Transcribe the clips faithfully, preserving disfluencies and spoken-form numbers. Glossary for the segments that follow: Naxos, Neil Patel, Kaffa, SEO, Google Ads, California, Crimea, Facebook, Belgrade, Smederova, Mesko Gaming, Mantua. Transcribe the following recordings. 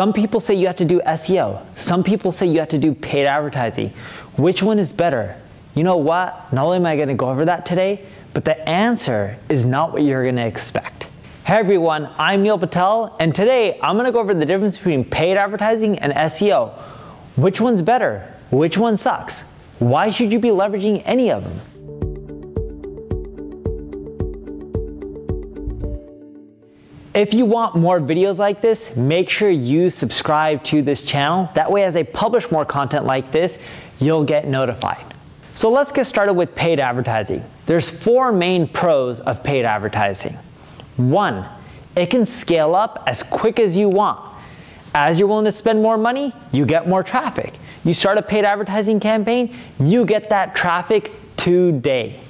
Some people say you have to do S E O. Some people say you have to do paid advertising. Which one is better? You know what? Not only am I going to go over that today, but the answer is not what you're going to expect. Hey everyone, I'm Neil Patel, and today I'm going to go over the difference between paid advertising and S E O. Which one's better? Which one sucks? Why should you be leveraging any of them? If you want more videos like this, make sure you subscribe to this channel. That way, as I publish more content like this, you'll get notified. So let's get started with paid advertising. There's four main pros of paid advertising. One, it can scale up as quick as you want. As you're willing to spend more money, you get more traffic. You start a paid advertising campaign, you get that traffic today.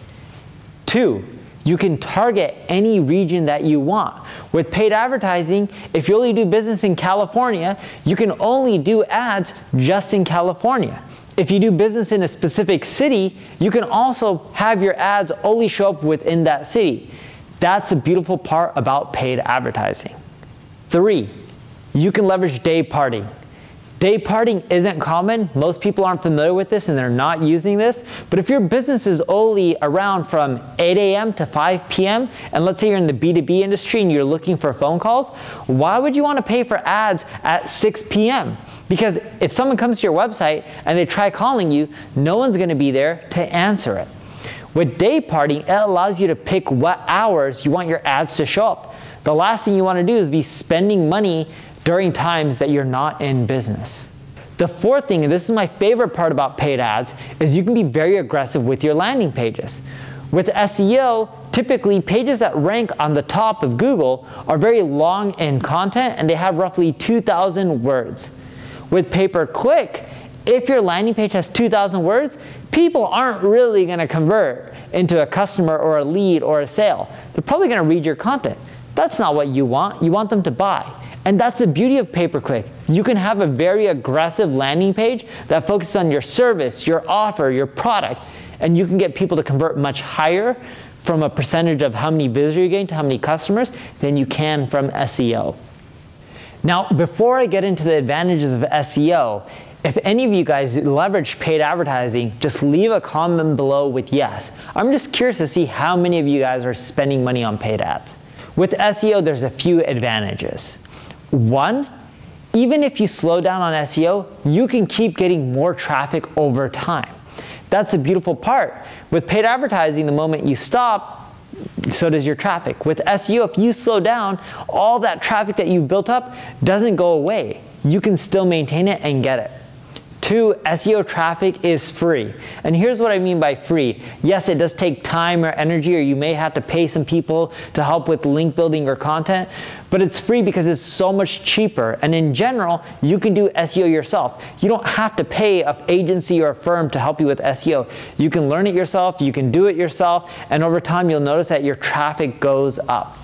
Two, you can target any region that you want. With paid advertising, if you only do business in California, you can only do ads just in California. If you do business in a specific city, you can also have your ads only show up within that city. That's a beautiful part about paid advertising. Three, you can leverage day parting. Day parting isn't common. Most people aren't familiar with this and they're not using this. But if your business is only around from eight A M to five P M, and let's say you're in the B two B industry and you're looking for phone calls, why would you want to pay for ads at six P M? Because if someone comes to your website and they try calling you, no one's going to be there to answer it. With day parting, it allows you to pick what hours you want your ads to show up. The last thing you want to do is be spending money during times that you're not in business. The fourth thing, and this is my favorite part about paid ads, is you can be very aggressive with your landing pages. With S E O, typically pages that rank on the top of Google are very long in content and they have roughly two thousand words. With pay-per-click, if your landing page has two thousand words, people aren't really going to convert into a customer or a lead or a sale. They're probably going to read your content. That's not what you want. You want them to buy. And that's the beauty of pay-per-click. You can have a very aggressive landing page that focuses on your service, your offer, your product, and you can get people to convert much higher from a percentage of how many visitors you gain to how many customers than you can from S E O. Now, before I get into the advantages of S E O, if any of you guys leverage paid advertising, just leave a comment below with yes. I'm just curious to see how many of you guys are spending money on paid ads. With S E O, there's a few advantages. One, even if you slow down on S E O, you can keep getting more traffic over time. That's a beautiful part. With paid advertising, the moment you stop, so does your traffic. With S E O, if you slow down, all that traffic that you've built up doesn't go away. You can still maintain it and get it. Two, S E O traffic is free. And here's what I mean by free. Yes, it does take time or energy, or you may have to pay some people to help with link building or content, but it's free because it's so much cheaper. And in general, you can do S E O yourself. You don't have to pay an agency or a firm to help you with S E O. You can learn it yourself, you can do it yourself, and over time you'll notice that your traffic goes up.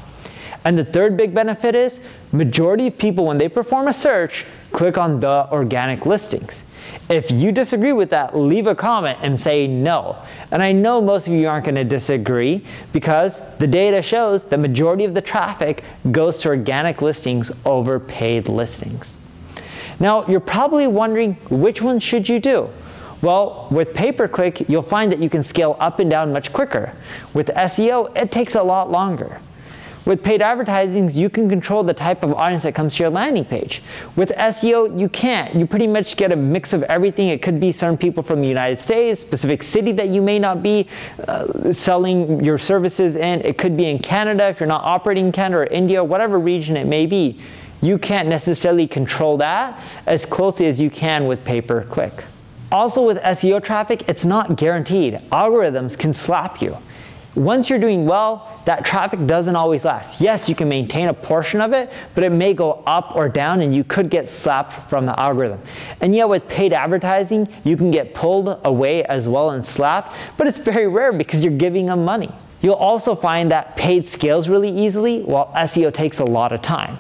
And the third big benefit is, majority of people, when they perform a search, click on the organic listings. If you disagree with that, leave a comment and say no. And I know most of you aren't going to disagree because the data shows the majority of the traffic goes to organic listings over paid listings. Now, you're probably wondering, which one should you do? Well, with pay-per-click, you'll find that you can scale up and down much quicker. With S E O, it takes a lot longer. With paid advertising, you can control the type of audience that comes to your landing page. With S E O, you can't. You pretty much get a mix of everything. It could be certain people from the United States, specific city that you may not be uh, selling your services in. It could be in Canada if you're not operating in Canada or India, whatever region it may be. You can't necessarily control that as closely as you can with pay-per-click. Also with S E O traffic, it's not guaranteed. Algorithms can slap you. Once you're doing well, that traffic doesn't always last. Yes, you can maintain a portion of it, but it may go up or down and you could get slapped from the algorithm. And yet with paid advertising, you can get pulled away as well and slapped, but it's very rare because you're giving them money. You'll also find that paid scales really easily while S E O takes a lot of time.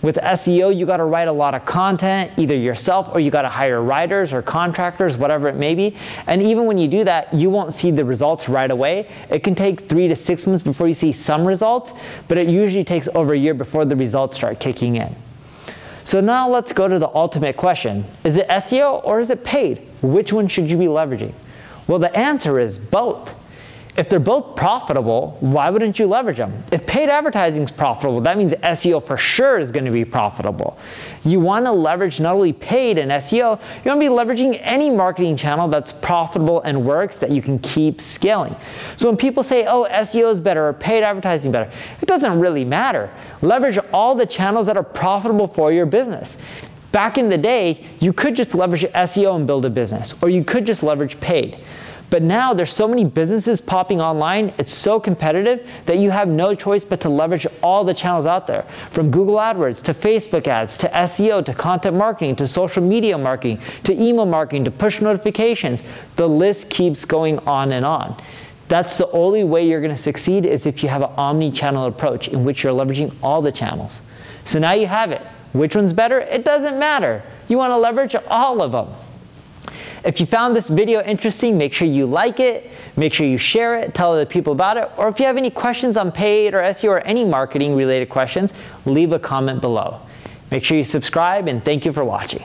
With S E O, you gotta write a lot of content, either yourself or you gotta hire writers or contractors, whatever it may be. And even when you do that, you won't see the results right away. It can take three to six months before you see some results, but it usually takes over a year before the results start kicking in. So now let's go to the ultimate question. Is it S E O or is it paid? Which one should you be leveraging? Well, the answer is both. If they're both profitable, why wouldn't you leverage them? If paid advertising is profitable, that means S E O for sure is going to be profitable. You want to leverage not only paid and S E O, you want to be leveraging any marketing channel that's profitable and works that you can keep scaling. So when people say, oh, S E O is better or paid advertising better, it doesn't really matter. Leverage all the channels that are profitable for your business. Back in the day, you could just leverage S E O and build a business, or you could just leverage paid. But now there's so many businesses popping online, it's so competitive that you have no choice but to leverage all the channels out there. From Google AdWords, to Facebook ads, to S E O, to content marketing, to social media marketing, to email marketing, to push notifications. The list keeps going on and on. That's the only way you're going to succeed is if you have an omni-channel approach in which you're leveraging all the channels. So now you have it. Which one's better? It doesn't matter. You want to leverage all of them. If you found this video interesting, make sure you like it, make sure you share it, tell other people about it, or if you have any questions on paid or S E O or any marketing related questions, leave a comment below. Make sure you subscribe and thank you for watching.